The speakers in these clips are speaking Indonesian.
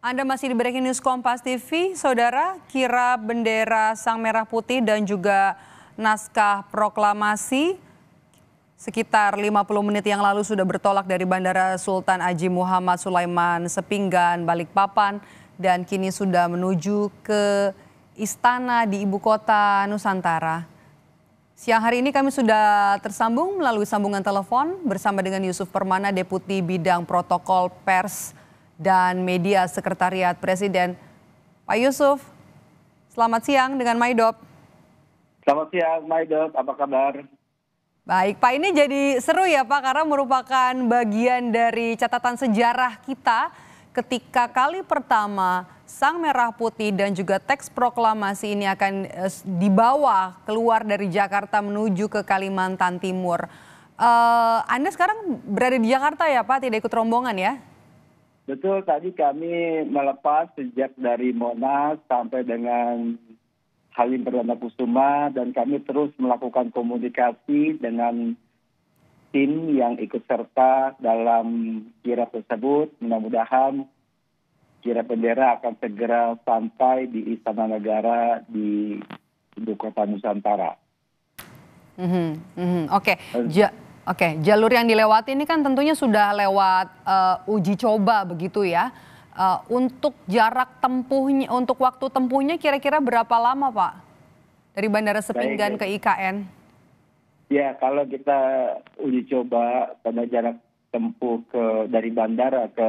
Anda masih di Breaking News Kompas TV, Saudara. Kirap bendera Sang Merah Putih dan juga naskah proklamasi sekitar 50 menit yang lalu sudah bertolak dari Bandara Sultan Haji Muhammad Sulaiman Sepinggan Balikpapan dan kini sudah menuju ke istana di Ibu Kota Nusantara. Siang hari ini kami sudah tersambung melalui sambungan telepon bersama dengan Yusuf Permana, Deputi Bidang Protokol Pers dan Media Sekretariat Presiden. Pak Yusuf, selamat siang dengan Maidob. Selamat siang Maidob, apa kabar? Baik Pak, ini jadi seru ya Pak, karena merupakan bagian dari catatan sejarah kita ketika kali pertama Sang Merah Putih dan juga teks proklamasi ini akan dibawa keluar dari Jakarta menuju ke Kalimantan Timur. Anda sekarang berada di Jakarta ya Pak, tidak ikut rombongan ya? Betul, tadi kami melepas sejak dari Monas sampai dengan Halim Perdana Kusuma dan kami terus melakukan komunikasi dengan tim yang ikut serta dalam kirap tersebut. Mudah-mudahan kirap bendera akan segera sampai di Istana Negara di Ibu Kota Nusantara. Oke, jalur yang dilewati ini kan tentunya sudah lewat uji coba begitu ya. Untuk jarak tempuhnya, untuk waktu tempuhnya kira-kira berapa lama Pak? Dari Bandara Sepinggan ke IKN? Ya, kalau kita uji coba pada jarak tempuh dari bandara ke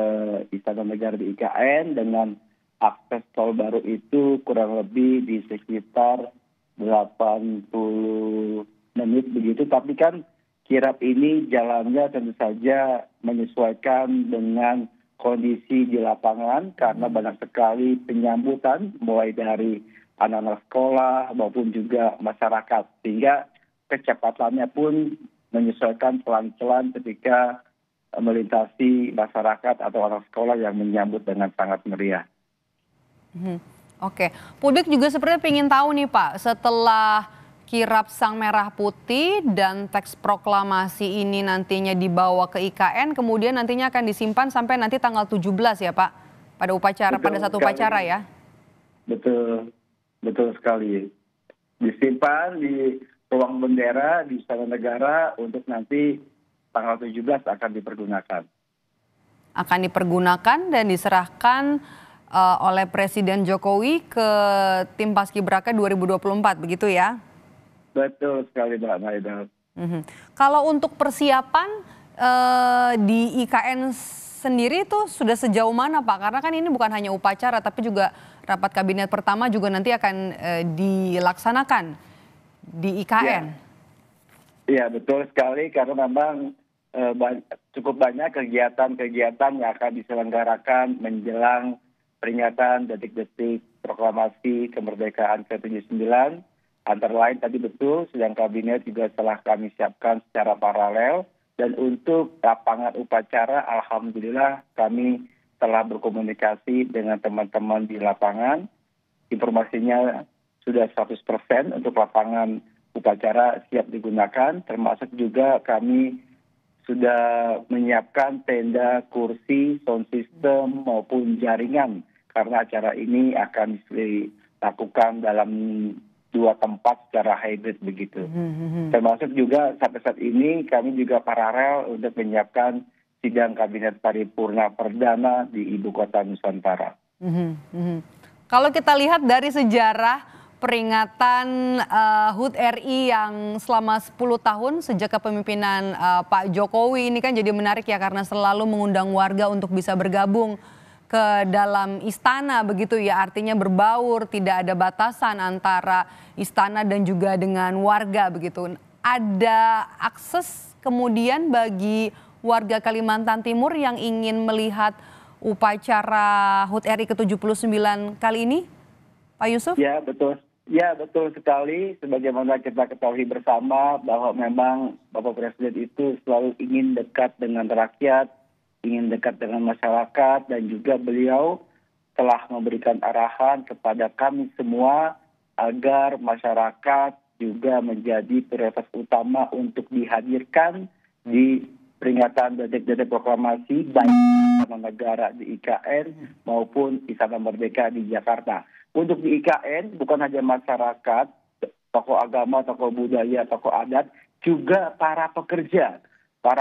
Istana Negara di IKN dengan akses tol baru itu kurang lebih di sekitar 80 menit begitu. Tapi kan kirap ini jalannya tentu saja menyesuaikan dengan kondisi di lapangan karena banyak sekali penyambutan mulai dari anak-anak sekolah maupun juga masyarakat. Sehingga kecepatannya pun menyesuaikan pelan-pelan ketika melintasi masyarakat atau anak sekolah yang menyambut dengan sangat meriah. Oke, publik juga sebenarnya ingin tahu nih Pak, setelah kirap Sang Merah Putih dan teks proklamasi ini nantinya dibawa ke IKN, kemudian nantinya akan disimpan sampai nanti tanggal 17 ya Pak, pada upacara, pada satu upacara ya? Betul sekali. Disimpan di ruang bendera di Istana Negara untuk nanti tanggal 17 akan dipergunakan. Akan dipergunakan dan diserahkan oleh Presiden Jokowi ke tim Paskibraka 2024 begitu ya? Betul sekali Mbak Maidob. Kalau untuk persiapan di IKN sendiri itu sudah sejauh mana Pak? Karena kan ini bukan hanya upacara tapi juga rapat kabinet pertama juga nanti akan dilaksanakan di IKN. Iya, betul sekali karena memang cukup banyak kegiatan-kegiatan yang akan diselenggarakan menjelang peringatan detik-detik proklamasi kemerdekaan ke-79. Antara lain tadi betul sidang kabinet juga telah kami siapkan secara paralel dan untuk lapangan upacara alhamdulillah kami telah berkomunikasi dengan teman-teman di lapangan. Informasinya sudah 100% untuk lapangan upacara siap digunakan, termasuk juga kami sudah menyiapkan tenda, kursi, sound system maupun jaringan karena acara ini akan dilakukan dalam dua tempat secara hybrid begitu. Termasuk juga sampai saat ini kami juga paralel untuk menyiapkan sidang kabinet paripurna perdana di Ibu Kota Nusantara. Kalau kita lihat dari sejarah peringatan HUT RI yang selama 10 tahun sejak kepemimpinan Pak Jokowi ini kan jadi menarik ya karena selalu mengundang warga untuk bisa bergabung ke dalam istana begitu ya, artinya berbaur, tidak ada batasan antara istana dan juga dengan warga begitu. Ada akses kemudian bagi warga Kalimantan Timur yang ingin melihat upacara HUT RI ke-79 kali ini, Pak Yusuf? Ya, betul. Ya, betul sekali. Sebagaimana kita ketahui bersama bahwa memang Bapak Presiden itu selalu ingin dekat dengan rakyat, ingin dekat dengan masyarakat, dan juga beliau telah memberikan arahan kepada kami semua agar masyarakat juga menjadi prioritas utama untuk dihadirkan di peringatan detik-detik proklamasi baik Istana Negara di IKN maupun Istana Merdeka di Jakarta. Untuk di IKN bukan hanya masyarakat, tokoh agama, tokoh budaya, tokoh adat, juga para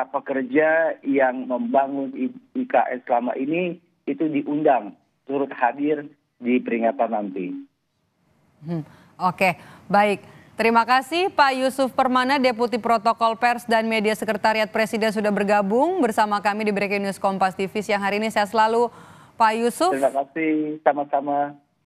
pekerja yang membangun IKN selama ini itu diundang turut hadir di peringatan nanti. Oke, baik. Terima kasih Pak Yusuf Permana, Deputi Protokol Pers dan Media Sekretariat Presiden sudah bergabung bersama kami di Breaking News Kompas TV siang hari ini. Saya selalu Pak Yusuf. Terima kasih, sama-sama.